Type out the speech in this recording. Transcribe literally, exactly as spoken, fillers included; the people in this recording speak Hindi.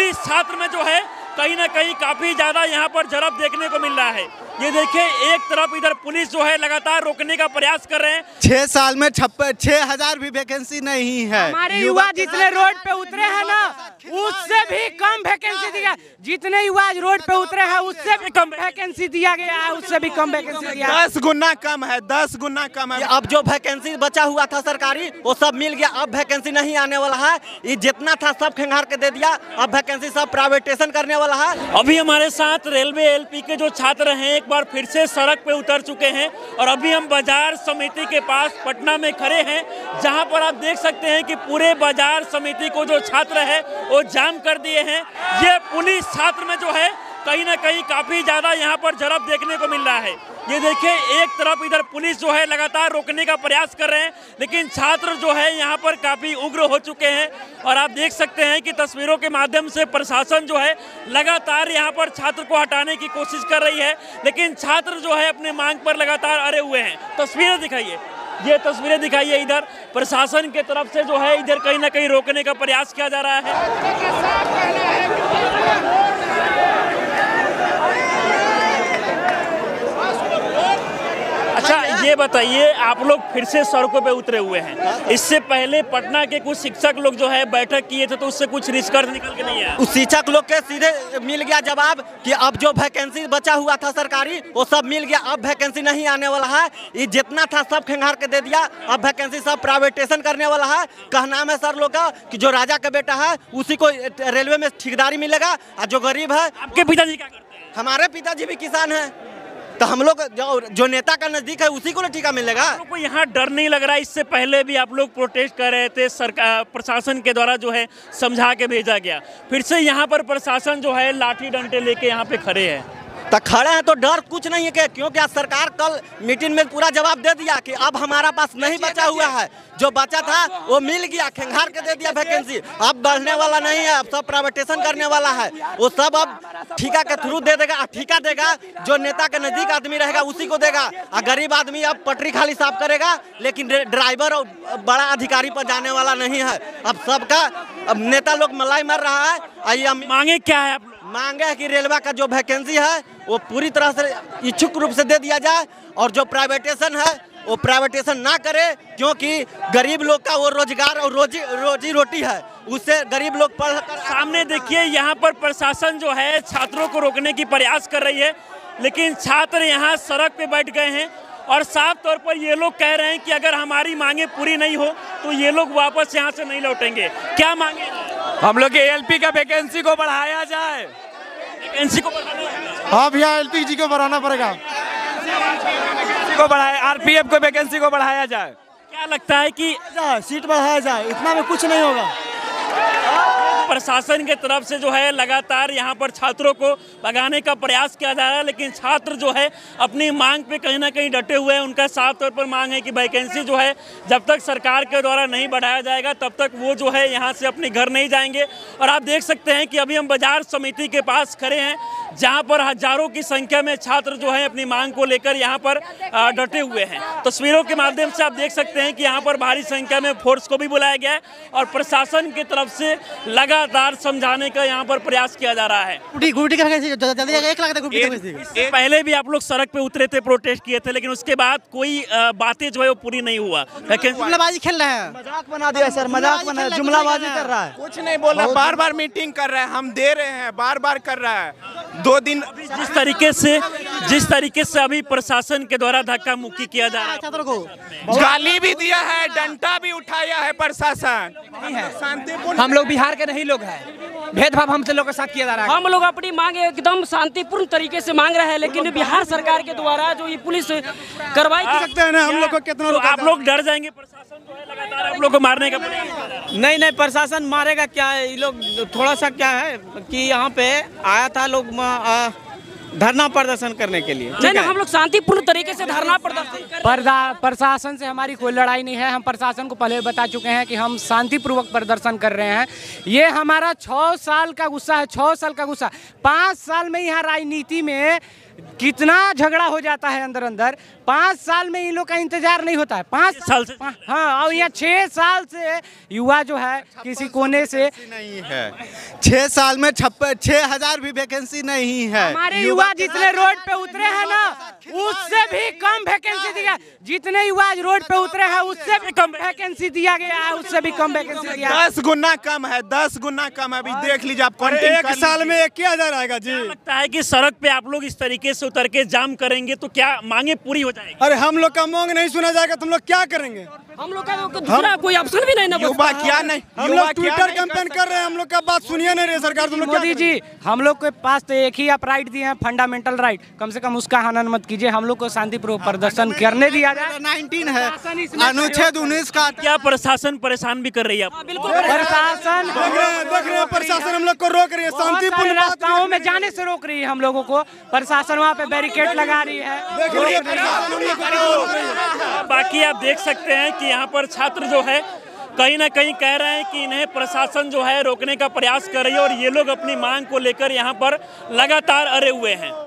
स्कूली छात्र में जो है कहीं ना कहीं काफ़ी ज़्यादा यहाँ पर झड़प देखने को मिल रहा है। ये देखिए एक तरफ इधर पुलिस जो है लगातार रोकने का प्रयास कर रहे हैं। छह साल में छप्पन छह हजार भी वैकेंसी नहीं है। हमारे युवा जितने रोड पे उतरे हैं ना उससे भी कम वैकेंसी दिया, जितने युवा रोड पे उतरे हैं उससे भी कम वैकेंसी दिया गया है, उससे भी कम वैकेंसी दिया, दस गुना कम है, दस गुना कम है। अब जो वैकेंसी बचा हुआ था सरकारी वो सब मिल गया, अब वैकेंसी नहीं आने वाला है। ये जितना था सब खेंगार के दे दिया, अब वैकेंसी सब प्राइवेटेशन करने वाला है। अभी हमारे साथ रेलवे एलपी के जो छात्र है बार फिर से सड़क पे उतर चुके हैं और अभी हम बाजार समिति के पास पटना में खड़े हैं, जहां पर आप देख सकते हैं कि पूरे बाजार समिति को जो छात्र है वो जाम कर दिए हैं। ये पुलिस छात्र में जो है कहीं ना कहीं काफ़ी ज़्यादा यहां पर झड़प देखने को मिल रहा है। ये देखिए एक तरफ इधर पुलिस जो है लगातार रोकने का प्रयास कर रहे हैं, लेकिन छात्र जो है यहाँ पर काफ़ी उग्र हो चुके हैं और आप देख सकते हैं कि तस्वीरों के माध्यम से प्रशासन जो है लगातार यहाँ पर छात्र को हटाने की कोशिश कर रही है, लेकिन छात्र जो है अपने मांग पर लगातार अड़े हुए हैं। तस्वीरें दिखाइए, ये तस्वीरें दिखाइए, इधर प्रशासन के तरफ से जो है इधर कहीं ना कहीं रोकने का प्रयास किया जा रहा है। ये बताइए, आप लोग फिर से सड़कों पे उतरे हुए हैं, इससे पहले पटना के कुछ शिक्षक लोग जो है बैठक किए थे तो उससे कुछ निष्कर्ष निकल के नहीं आया? उस शिक्षक लोग के सीधे मिल गया जवाब कि अब जो वैकेंसी बचा हुआ था सरकारी वो सब मिल गया, अब वैकेंसी नहीं आने वाला है। ये जितना था सब खेंगार के दे दिया, अब वैकेंसी सब प्राइवेटेशन करने वाला है। कहना है सर लोग का कि जो राजा का बेटा है उसी को रेलवे में ठेकेदारी मिलेगा और जो गरीब है। आपके पिताजी क्या करते हैं? हमारे पिताजी भी किसान है, तो हम लोग जो, जो नेता का नजदीक है उसी को ना टीका मिलेगा। आपको यहाँ डर नहीं लग रहा है? इससे पहले भी आप लोग प्रोटेस्ट कर रहे थे, सरकार प्रशासन के द्वारा जो है समझा के भेजा गया, फिर से यहाँ पर प्रशासन जो है लाठी डंडे लेके यहाँ पे खड़े हैं। तो खड़े हैं तो डर कुछ नहीं है क्या? क्योंकि आज सरकार कल मीटिंग में पूरा जवाब दे दिया कि अब हमारा पास नहीं बचा हुआ है, जो बचा था वो मिल गया, खेंगार के दे दिया वैकेंसी, अब बढ़ने वाला नहीं है, अब सब प्राइवेटेशन करने वाला है। वो सब अब ठेका के थ्रू दे देगा, ठेका देगा जो नेता के नजदीक आदमी रहेगा उसी को देगा, और गरीब आदमी अब पटरी खाली साफ करेगा, लेकिन ड्राइवर और बड़ा अधिकारी पर जाने वाला नहीं है। अब सबका अब नेता लोग मलाई मर रहा है। आइए हम मांगे क्या है? मांगे है कि रेलवे का जो वैकेंसी है वो पूरी तरह से इच्छुक रूप से दे दिया जाए, और जो प्राइवेटेशन है वो प्राइवेटेशन ना करे, क्योंकि गरीब लोग का वो रोजगार और रोजी रोजी रोटी है, उससे गरीब लोग पढ़ कर। सामने देखिए यहाँ पर प्रशासन जो है छात्रों को रोकने की प्रयास कर रही है, लेकिन छात्र यहाँ सड़क पे बैठ गए हैं और साफ तौर पर ये लोग कह रहे हैं कि अगर हमारी मांगे पूरी नहीं हो तो ये लोग वापस यहाँ से नहीं लौटेंगे। क्या मांगे? हम लोग ए एल पी का वैकेंसी को बढ़ाया जाए। वैकेंसी को हाँ भैया, एल पी जी को बढ़ाना पड़ेगा, को बढ़ाया, आरपीएफ को वैकेंसी को बढ़ाया जाए। क्या लगता है कि सीट बढ़ाया जाए? इतना में कुछ नहीं होगा। प्रशासन के तरफ से जो है लगातार यहाँ पर छात्रों को भगाने का प्रयास किया जा रहा है, लेकिन छात्र जो है अपनी मांग पे कहीं ना कहीं डटे हुए हैं। उनका साफ तौर पर मांग है कि वैकेंसी जो है जब तक सरकार के द्वारा नहीं बढ़ाया जाएगा तब तक वो जो है यहाँ से अपने घर नहीं जाएंगे। और आप देख सकते हैं कि अभी हम बाजार समिति के पास खड़े हैं, जहाँ पर हजारों की संख्या में छात्र जो है अपनी मांग को लेकर यहाँ पर डटे हुए हैं। तस्वीरों के माध्यम से आप देख सकते हैं कि यहाँ पर भारी संख्या में फोर्स को भी बुलाया गया है और प्रशासन की तरफ से लगा लगातार समझाने का यहाँ पर प्रयास किया जा रहा है। पहले भी आप लोग सड़क पे उतरे थे, प्रोटेस्ट किए थे, लेकिन उसके बाद कोई बातें जो है वो पूरी नहीं हुआ। जुमलाबाजी खेल रहे हैं, मजाक बना दिया सर, मजाक बना, जुमलाबाजी कर रहा है, कुछ नहीं बोल रहा, बार बार मीटिंग कर रहा है, हम दे रहे हैं, बार बार कर रहा है। दो दिन जिस तरीके से जिस तरीके से अभी प्रशासन के द्वारा धक्का मुक्की किया जा रहा है, छात्रों को गाली भी दिया है, डंडा भी उठाया है प्रशासन। हम लोग बिहार के नहीं लोग हैं, भेदभाव हमसे लोगों के साथ किया जा रहा है। हम लोग अपनी मांग एकदम शांतिपूर्ण तरीके से मांग रहे हैं, लेकिन बिहार सरकार के द्वारा जो ये पुलिस कार्रवाई कर सकते हैं ना, हम लोग को कितना तो आप लोग डर जाएंगे, प्रशासन जो है लगातार आप लोग को मारने का प्रयास। नहीं नहीं, प्रशासन मारेगा क्या? ये लोग थोड़ा सा क्या है कि यहाँ पे आया था लोग धरना प्रदर्शन करने के लिए, नहीं हम लोग शांतिपूर्ण तरीके से धरना प्रदर्शन। प्रशासन से हमारी कोई लड़ाई नहीं है, हम प्रशासन को पहले बता चुके हैं कि हम शांतिपूर्वक प्रदर्शन कर रहे हैं। ये हमारा छः साल का गुस्सा है, छः साल का गुस्सा, पाँच साल में यहाँ राजनीति में कितना झगड़ा हो जाता है अंदर अंदर। पाँच साल में इन लोग का इंतजार नहीं होता है, पाँच साल से। हाँ, और यहाँ छः साल से युवा जो है किसी कोने से नहीं है। छः साल में छप्पन छः हजार भी वैकेंसी नहीं है। हमारे युवा जितने रोड पे उतरे हैं ना, उससे भी कम वैकेंसी दिया। जितने युवा रोड पे उतरे हैं उससे भी कम वैकेंसी दिया गया है, उससे भी कम वैकेंसी दिया। दस गुना कम है, दस गुना कम है। अभी देख लीजिए आप, एक साल में एक हजार आएगा जी। लगता है कि सड़क पे आप लोग इस तरीके से उतर के जाम करेंगे तो क्या मांगे पूरी हो जाएगी? अरे हम लोग का मांग नहीं सुना जाएगा तुम लोग क्या करेंगे? हम लोग का दूसरा कोई ऑप्शन भी नहीं ना। युवा क्या नहीं, हम लोग ट्विटर कैंपेन कर रहे हैं, हम लोग का बात सुनिए नहीं रही सरकार। तुम लोग मोदी जी, हम लोग के पास तो एक ही आप राइट दिए हैं, फंडामेंटल राइट, कम से कम उसका हनन मत कीजिए। हम लोग को शांतिपूर्वक प्रदर्शन करने दिया जाए। नाइनटीन है अनुच्छेद उन्नीस का। क्या प्रशासन परेशान भी कर रही है? बिल्कुल, प्रशासन प्रशासन हम लोग को रोक रही है, शांतिपूर्ण रास्ताओं में जाने से रोक रही है हम लोगों को। प्रशासन वहाँ पे बैरिकेड लगा रही है। बाकी आप देख सकते हैं कि यहाँ पर छात्र जो है कहीं ना कहीं कह रहे हैं कि इन्हें प्रशासन जो है रोकने का प्रयास कर रही है, और ये लोग अपनी मांग को लेकर यहाँ पर लगातार अड़े हुए हैं।